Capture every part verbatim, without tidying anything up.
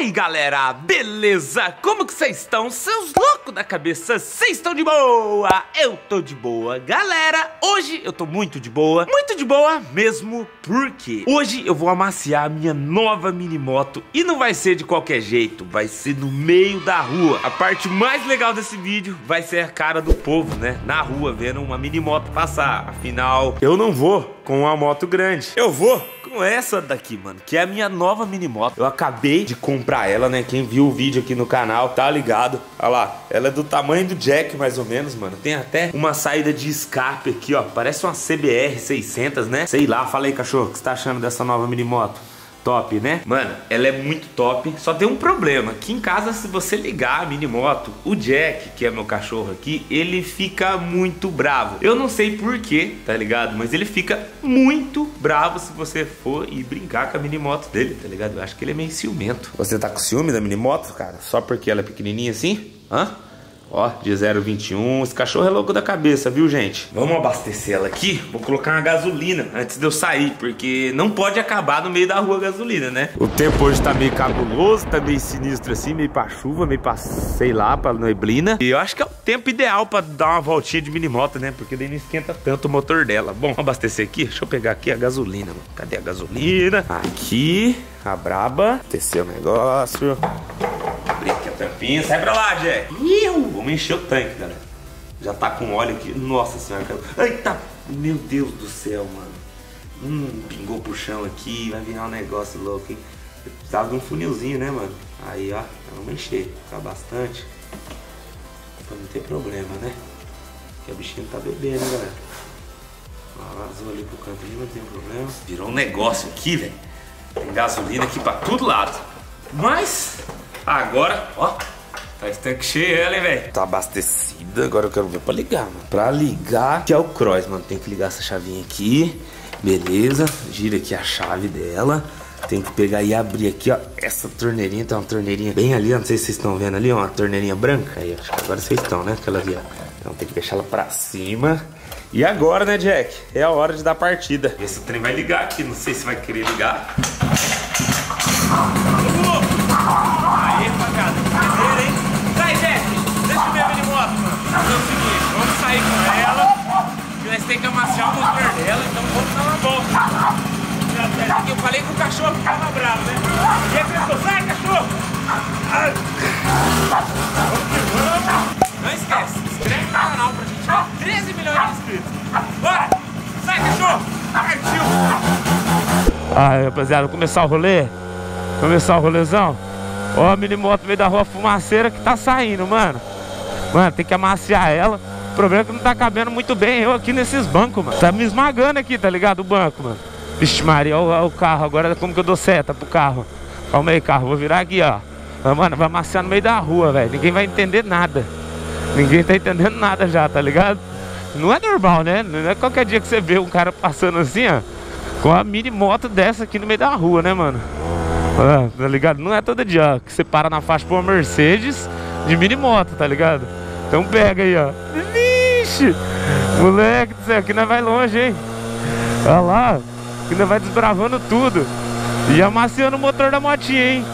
E aí galera, beleza? Como que vocês estão? Seus loucos da cabeça, vocês estão de boa? Eu tô de boa, galera. Hoje eu tô muito de boa, muito de boa mesmo, porque hoje eu vou amaciar a minha nova mini moto. E não vai ser de qualquer jeito, vai ser no meio da rua. A parte mais legal desse vídeo vai ser a cara do povo, né? Na rua, vendo uma mini moto passar. Afinal, eu não vou com uma moto grande, eu vou com essa daqui, mano, que é a minha nova mini moto. Eu acabei de comprar ela, né? Quem viu o vídeo aqui no canal tá ligado. Olha lá, ela é do tamanho do Jack, mais ou menos, mano. Tem até uma saída de escape aqui, ó. Parece uma C B R seiscentos, né? Sei lá, fala aí, cachorro, o que você tá achando dessa nova mini moto? Top, né? Mano, ela é muito top. Só tem um problema, que em casa, se você ligar a mini moto, o Jack, que é meu cachorro aqui, ele fica muito bravo. Eu não sei porquê, tá ligado? Mas ele fica muito bravo se você for e brincar com a mini moto dele, tá ligado? Eu acho que ele é meio ciumento. Você tá com ciúme da mini moto, cara? Só porque ela é pequenininha assim? Hã? Ó, de zero vírgula vinte e um, esse cachorro é louco da cabeça, viu, gente? Vamos abastecer ela aqui, vou colocar uma gasolina antes de eu sair, porque não pode acabar no meio da rua a gasolina, né? O tempo hoje tá meio cabuloso, tá meio sinistro assim, meio pra chuva, meio pra, sei lá, pra neblina. E eu acho que é o tempo ideal pra dar uma voltinha de minimoto, né? Porque daí não esquenta tanto o motor dela. Bom, vamos abastecer aqui, deixa eu pegar aqui a gasolina, mano. Cadê a gasolina? Aqui, a braba, descer o negócio... Tampinha, sai pra lá, Jack. Iu, vamos encher o tanque, galera. Já tá com óleo aqui. Nossa senhora, cara. Eita, meu Deus do céu, mano. Hum, pingou pro chão aqui. Vai virar um negócio louco, hein? Eu precisava de um funilzinho, né, mano? Aí, ó, vamos encher. Tá bastante. Pra não ter problema, né? Porque a bichinha tá bebendo, galera. Ó, vazou ali pro canto ali, não tem problema. Virou um negócio aqui, velho. Tem gasolina aqui pra todo lado. Mas... agora, ó, tá estanque cheio ela, hein, velho. Tá abastecida, agora eu quero ver pra ligar, mano. Pra ligar, que é o cross, mano. Tem que ligar essa chavinha aqui, beleza. Gira aqui a chave dela. Tem que pegar e abrir aqui, ó, essa torneirinha. Tem uma torneirinha bem ali, ó, não sei se vocês estão vendo ali, ó, uma torneirinha branca. Aí, acho que agora vocês estão, né, aquela ali, ó. Então tem que deixar ela pra cima. E agora, né, Jack, é a hora de dar partida. Esse trem vai ligar aqui, não sei se vai querer ligar. Tem que amaciar o motor dela, então vamos dar uma volta. Eu falei com o cachorro que tava bravo, né? E aí pensou, sai cachorro! Ai. Não esquece, se inscreve no canal pra gente dar treze milhões de inscritos. Bora! Sai cachorro! Partiu! Ah, rapaziada, começar o rolê? Começar o rolezão? Ó, a mini moto no meio da rua, fumaceira que tá saindo, mano. Mano, tem que amaciar ela. O problema é que não tá cabendo muito bem eu aqui nesses bancos, mano. Tá me esmagando aqui, tá ligado? O banco, mano. Vixe Maria, olha o carro. Agora como que eu dou seta pro carro? Calma aí, carro. Vou virar aqui, ó. Mano, vai amaciar no meio da rua, velho. Ninguém vai entender nada. Ninguém tá entendendo nada já, tá ligado? Não é normal, né? Não é qualquer dia que você vê um cara passando assim, ó. Com a mini moto dessa aqui no meio da rua, né, mano? Ah, tá ligado? Não é todo dia, ó, que você para na faixa pra uma Mercedes de mini moto, tá ligado? Então pega aí, ó. Vixe, moleque do céu, aqui nós vai longe, hein? Olha lá, aqui nós vai desbravando tudo. E amaciando o motor da motinha, hein?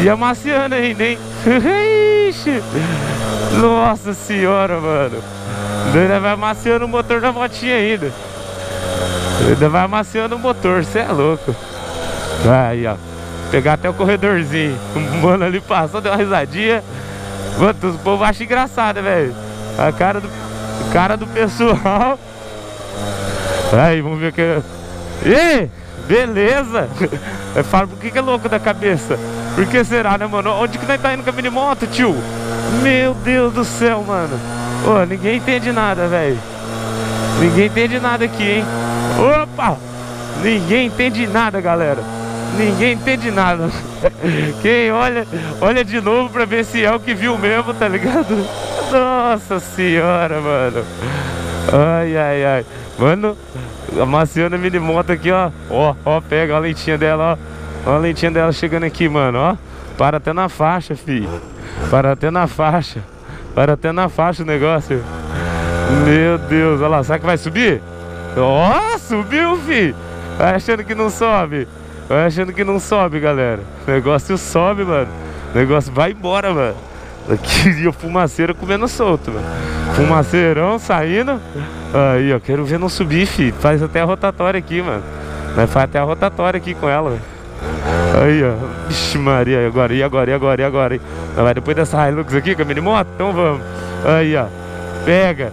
E amaciando ainda, hein? Ixi, nossa senhora, mano. Ainda vai amaciando o motor da motinha ainda. Ainda vai amaciando o motor, você é louco. Aí, ó. Pegar até o corredorzinho. O mano ali passou, deu uma risadinha. Mano, os povos acham engraçado, velho. A cara do, a cara do pessoal. Aí, vamos ver o que... Ih, beleza. Eu falo, por que que é louco da cabeça? Por que será, né, mano? Onde que nós tá indo com a minimoto, tio? Meu Deus do céu, mano. Ô, ninguém entende nada, velho. Ninguém entende nada aqui, hein? Opa! Ninguém entende nada, galera. Ninguém entende nada. Quem olha, olha de novo pra ver se é o que viu mesmo, tá ligado? Nossa senhora, mano. Ai, ai, ai. Mano, amaciando a mini moto aqui, ó. Ó, ó, pega, ó a lentinha dela, ó. Ó a lentinha dela chegando aqui, mano, ó. Para até na faixa, filho. Para até na faixa. Para até na faixa o negócio. Meu Deus, olha lá. Será que vai subir? Ó, subiu, filho. Tá achando que não sobe? Vai achando que não sobe, galera. O negócio sobe, mano. O negócio vai embora, mano. Aqui o fumaceiro comendo solto, mano. Fumaceirão saindo. Aí, ó, quero ver não subir, filho. Faz até a rotatória aqui, mano. Vai fazer até a rotatória aqui com ela, velho. Aí, ó. Vixe Maria, e agora, e agora, e agora, e agora? Vai depois dessa Hilux aqui com a mini moto? Então vamos. Aí, ó. Pega.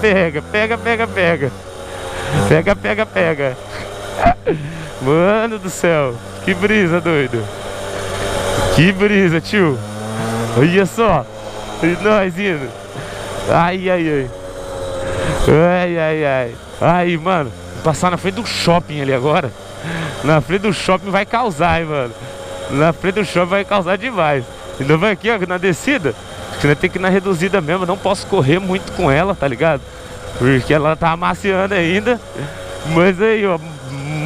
Pega, pega, pega, pega. Pega, pega, pega. Mano do céu. Que brisa, doido. Que brisa, tio. Olha só. E nós indo. Ai, ai, ai. Ai, ai, ai. Aí, mano. Passar na frente do shopping ali agora. Na frente do shopping vai causar, hein, mano. Na frente do shopping vai causar demais. Então vai aqui, ó, na descida. Acho que nós temos que ir na reduzida mesmo. Não posso correr muito com ela, tá ligado? Porque ela tá amaciando ainda. Mas aí, ó,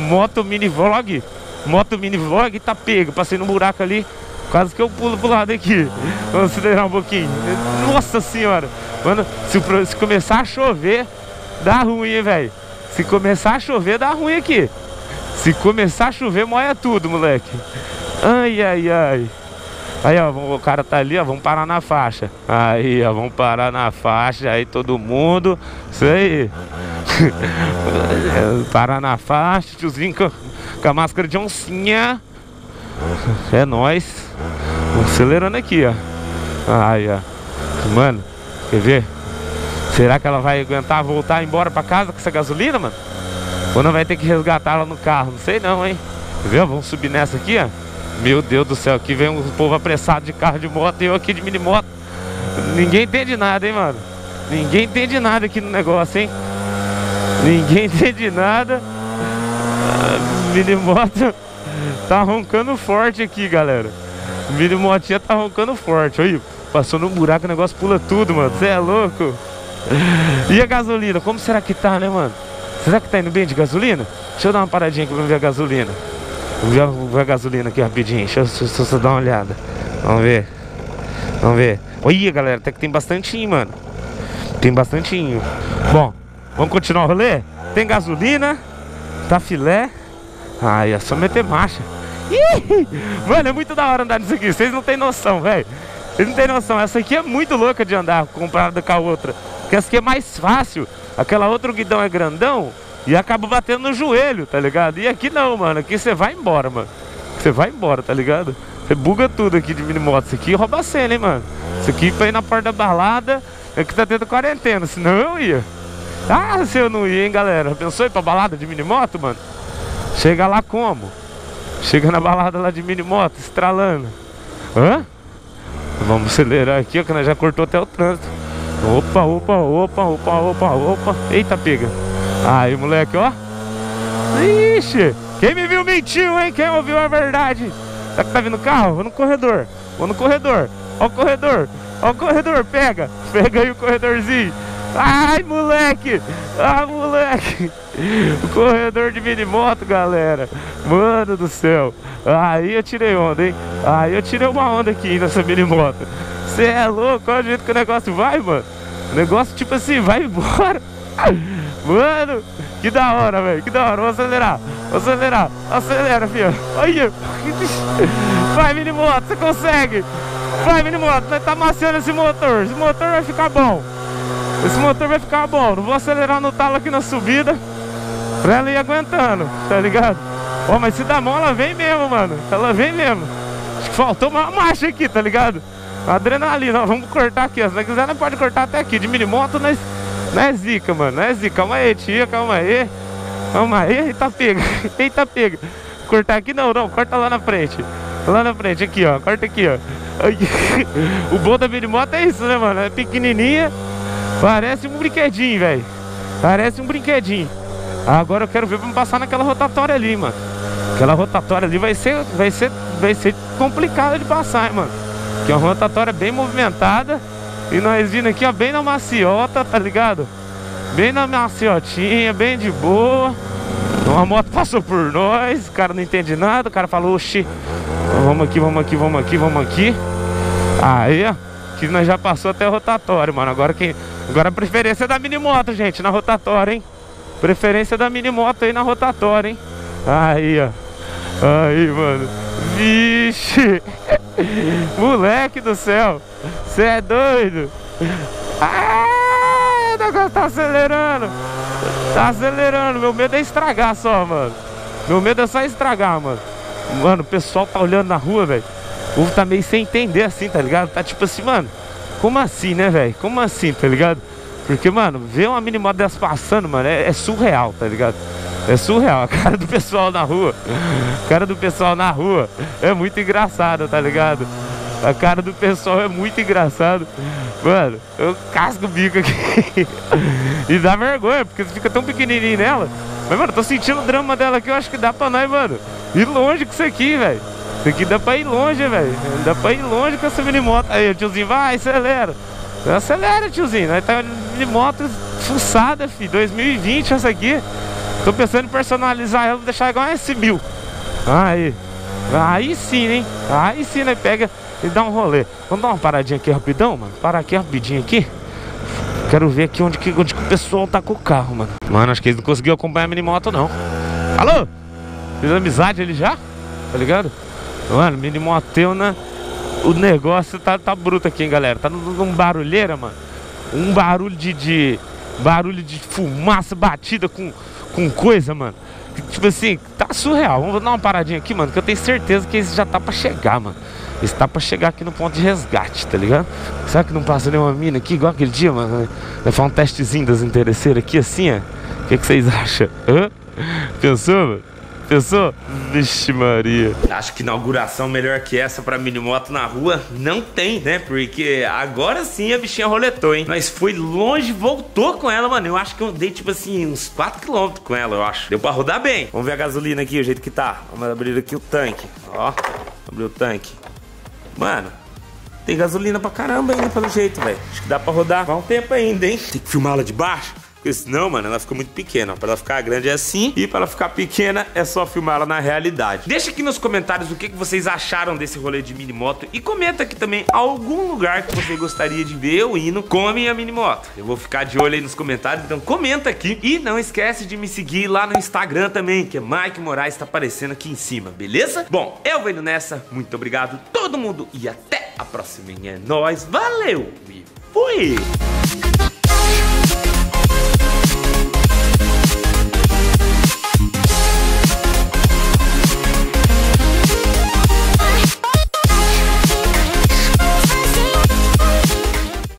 moto mini vlog. Moto mini vlog tá pego. Passei no buraco ali. Quase que eu pulo pro lado aqui. Vamos acelerar um pouquinho. Nossa senhora. Mano, se, se começar a chover, dá ruim, hein, velho. Se começar a chover, dá ruim aqui. Se começar a chover, molha tudo, moleque. Ai, ai, ai. Aí, ó, o cara tá ali, ó, vamos parar na faixa. Aí, ó, vamos parar na faixa. Aí, todo mundo. Isso aí. Parar na faixa. Tiozinho com, com a máscara de oncinha. É nóis. Vamos acelerando aqui, ó. Aí, ó. Mano, quer ver? Será que ela vai aguentar voltar embora pra casa com essa gasolina, mano? Ou não vai ter que resgatar ela no carro? Não sei não, hein? Viu? Vamos subir nessa aqui, ó. Meu Deus do céu, aqui vem um povo apressado de carro, de moto, e eu aqui de mini moto. Ninguém entende nada, hein, mano? Ninguém entende nada aqui no negócio, hein? Ninguém entende nada. A mini moto tá roncando forte aqui, galera. A mini motinha tá roncando forte. Aí, passou no buraco, o negócio pula tudo, mano. Você é louco? E a gasolina? Como será que tá, né, mano? Será que tá indo bem de gasolina? Deixa eu dar uma paradinha aqui pra ver a gasolina. Vamos ver, ver a gasolina aqui rapidinho. Deixa eu, deixa eu só dar uma olhada. Vamos ver. Vamos ver. Olha, galera, até que tem bastantinho, mano. Tem bastantinho. Bom, vamos continuar o rolê? Tem gasolina. Tá filé. Ai, é só meter marcha. Ih! Mano, é muito da hora andar nisso aqui. Vocês não tem noção, velho. Vocês não tem noção. Essa aqui é muito louca de andar comparada com a outra. Porque essa aqui é mais fácil. Aquela outra, o guidão é grandão e acaba batendo no joelho, tá ligado? E aqui não, mano. Aqui você vai embora, mano. Você vai embora, tá ligado? Você buga tudo aqui de minimoto. Isso aqui rouba a cena, hein, mano. Isso aqui pra ir na porta da balada. Aqui tá tendo quarentena, senão eu ia. Ah, se eu não ia, hein, galera. Pensou ir pra balada de minimoto, mano? Chega lá como? Chega na balada lá de minimoto, estralando. Hã? Vamos acelerar aqui, ó, que nós já cortou até o trânsito. Opa, opa, opa, opa, opa, opa. Eita, pega. Aí, moleque, ó. Ixi, quem me viu mentiu, hein? Quem ouviu a verdade? Será que tá vindo o carro? Vou no corredor. Vou no corredor. Ó o corredor. Ó o corredor, pega. Pega aí o corredorzinho. Ai, moleque. Ah, moleque. O corredor de minimoto, galera. Mano do céu. Aí eu tirei onda, hein? Aí eu tirei uma onda aqui nessa minimoto. Você é louco, olha o jeito que o negócio vai, mano. O negócio, tipo assim, vai embora. Mano, que da hora, velho. Que da hora. Vou acelerar. Vou acelerar. Acelera, filho. Olha. Vai, minimoto. Você consegue. Vai, minimoto. Vai tá maciando esse motor. Esse motor vai ficar bom. Esse motor vai ficar bom. Não vou acelerar no talo aqui na subida. Pra ela ir aguentando. Tá ligado? Ó, mas se dá mão, ela vem mesmo, mano. Ela vem mesmo. Acho que faltou uma marcha aqui, tá ligado? Adrenalina, ó, vamos cortar aqui, ó. Se não quiser, nós pode cortar até aqui. De minimoto, nós... não é zica, mano. Não é zica. Calma aí, tia, calma aí. Calma aí, eita pega. Eita pega. Cortar aqui não, não. Corta lá na frente. Lá na frente, aqui, ó. Corta aqui, ó. O bom da minimoto é isso, né, mano? É pequenininha. Parece um brinquedinho, velho. Parece um brinquedinho. Agora eu quero ver pra me passar naquela rotatória ali, mano. Aquela rotatória ali vai ser... vai ser... vai ser complicada de passar, hein, mano. Que é uma rotatória bem movimentada. E nós vindo aqui, ó, bem na maciota, tá ligado? Bem na maciotinha, bem de boa. Uma moto passou por nós, o cara não entende nada, o cara falou, oxi, vamos aqui, vamos aqui, vamos aqui, vamos aqui. Aí, ó, que nós já passou até a rotatória, mano. Agora, quem... agora a preferência é da minimoto, gente, na rotatória, hein? Preferência da minimoto aí na rotatória, hein? Aí, ó. Aí, mano. Vixe. Moleque do céu. Você é doido. Ah, o negócio tá acelerando. Tá acelerando. Meu medo é estragar só, mano. Meu medo é só estragar, mano. Mano, o pessoal tá olhando na rua, velho. O povo tá meio sem entender assim, tá ligado? Tá tipo assim, mano, como assim, né, velho? Como assim, tá ligado? Porque, mano, ver uma minimoto dessa passando, mano, é, é surreal, tá ligado? É surreal, a cara do pessoal na rua. A cara do pessoal na rua é muito engraçado, tá ligado? A cara do pessoal é muito engraçado. Mano, eu casco o bico aqui. E dá vergonha, porque fica tão pequenininho nela. Mas, mano, eu tô sentindo o drama dela aqui, eu acho que dá pra nós, mano, ir longe com isso aqui, velho. Isso aqui dá pra ir longe, velho. Dá pra ir longe com essa minimoto. Aí, o tiozinho, vai, acelera. Acelera, tiozinho. Nós tá de moto fuçada, filho. dois mil e vinte essa aqui. Tô pensando em personalizar ela, vou deixar igual a S mil. Aí. Aí sim, hein? Aí sim, né? Pega e dá um rolê. Vamos dar uma paradinha aqui rapidão, mano. Parar aqui rapidinho aqui. Quero ver aqui onde que, onde que o pessoal tá com o carro, mano. Mano, acho que eles não conseguiram acompanhar a minimoto, não. Alô? Fiz amizade ali já? Tá ligado? Mano, minimoteu, né? O negócio tá, tá bruto aqui, hein, galera. Tá num barulheira, mano. Um barulho de, de... Barulho de fumaça batida com, com coisa, mano. Tipo assim, tá surreal. Vamos dar uma paradinha aqui, mano, que eu tenho certeza que esse já tá pra chegar, mano. Esse tá pra chegar aqui no ponto de resgate, tá ligado? Será que não passa nenhuma mina aqui, igual aquele dia, mano? Vai fazer um testezinho das interesseiras aqui, assim, ó. O que, que vocês acham? Hã? Pensou, mano? Pensou? Vixe Maria. Acho que inauguração melhor que essa pra minimoto na rua não tem, né? Porque agora sim a bichinha roletou, hein? Nós foi longe, voltou com ela, mano. Eu acho que eu andei, tipo assim, uns quatro quilômetros com ela, eu acho. Deu pra rodar bem. Vamos ver a gasolina aqui, o jeito que tá. Vamos abrir aqui o tanque. Ó, abriu o tanque. Mano, tem gasolina pra caramba ainda, pelo jeito, velho. Acho que dá pra rodar. Vai um tempo ainda, hein? Tem que filmar ela de baixo. Porque senão, mano, ela fica muito pequena. Pra ela ficar grande é assim. E pra ela ficar pequena, é só filmar ela na realidade. Deixa aqui nos comentários o que vocês acharam desse rolê de minimoto. E comenta aqui também algum lugar que você gostaria de ver eu indo com a minha minimoto. Eu vou ficar de olho aí nos comentários. Então comenta aqui. E não esquece de me seguir lá no Instagram também, que é Maiki Moraes, tá aparecendo aqui em cima, beleza? Bom, eu vou indo nessa. Muito obrigado todo mundo. E até a próxima. É nóis. Valeu e fui!